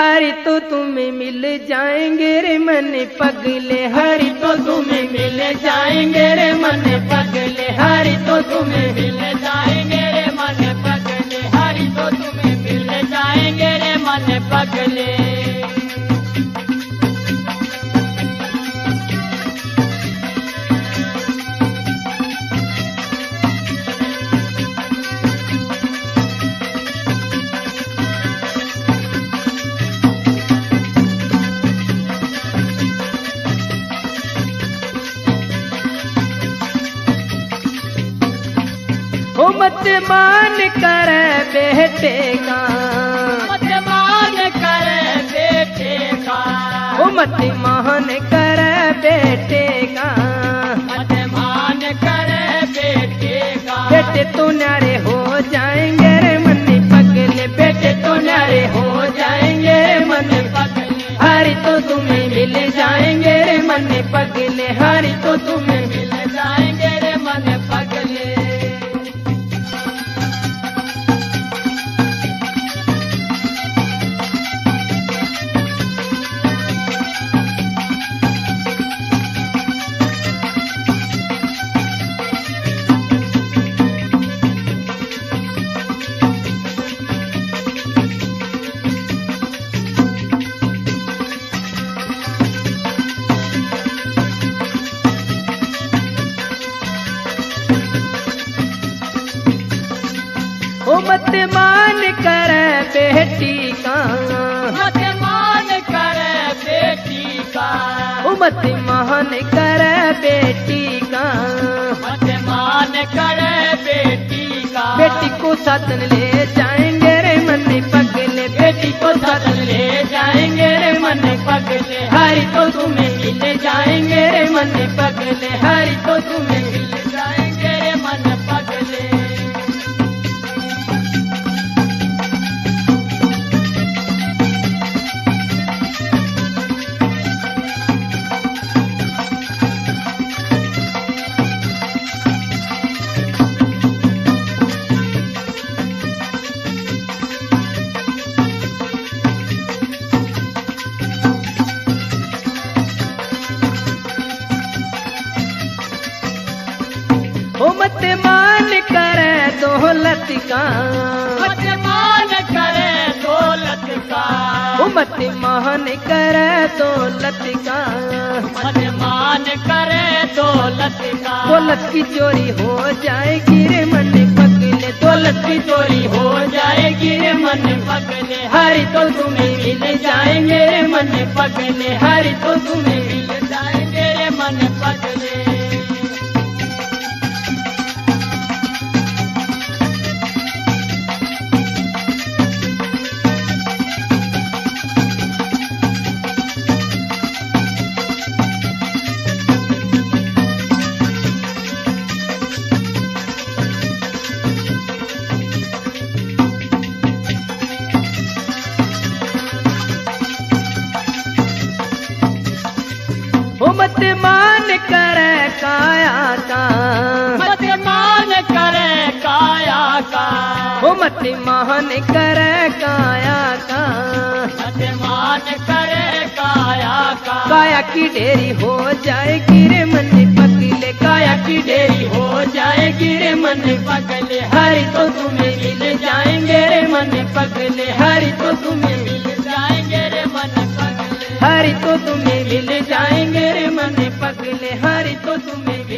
हरि तो तुम्हें मिल जाएंगे रे मन पगले, हरि तो तुम्हें मिल जाएंगे रे मन पगले, हरि तो तुम्हें मिल जाएंगे रे मन पगले, हरि तो तुम्हें मिल जाएंगे रे मन पगले। मत मान कर बेटेगा, मत मान कर बेटेगा, ओ मत मान कर बेटेगा, मत मान कर बेटेगा। बेटे तो न्यारे हो जाएंगे रे मन पगले, बेटे तो न्यारे हो जाएंगे रे मन पगले, हरि तो तुम्हें मिल जाएंगे रे मन पगले, हरि तो तुम्हें मिल जाएंगे रे मन पगले। मत मान कर बेटी का, मत मान कर बेटी का, ओ मत मान कर बेटी का, मत मान कर बेटी का। बेटी को साधन ले जाएंगे रे मन पगले, बेटी को साधन ले जाएंगे रे मन पगले, हरि तो तुम्हें मिल जाएंगे रे मन पगले, हरि तो तुम्हें मिल जाएंगे रे मन पगले। मत मान करे दौलत का, मत मान करे दौलत का, ओ मत मान करे दौलत का, मत मान करे दौलत का। दौलत की चोरी हो जाएगी रे मन पगले, दौलत की चोरी हो जाएगी रे मन पगले, हरि तो तुम्हें मिल जाएंगे रे मन पगले, हरि तो तुम्हें मिल जाएंगे रे मन पगले। मत मान करे काया का, मत मान करे काया का, ओ मत मान करे काया का, मत मान करे काया का। काया की ढेरी हो जाएगी रे मन पगले, काया की ढेरी हो जाएगी रे मन पगले, हरि तो तुम्हें मिल जाएंगे रे मन पगले, हरि तो तुम्हें मिल जाएंगे रे मन पगले, हरि तो तुम्हें मिल जाएंगे रे मन पगले, हरि तो तुम्हें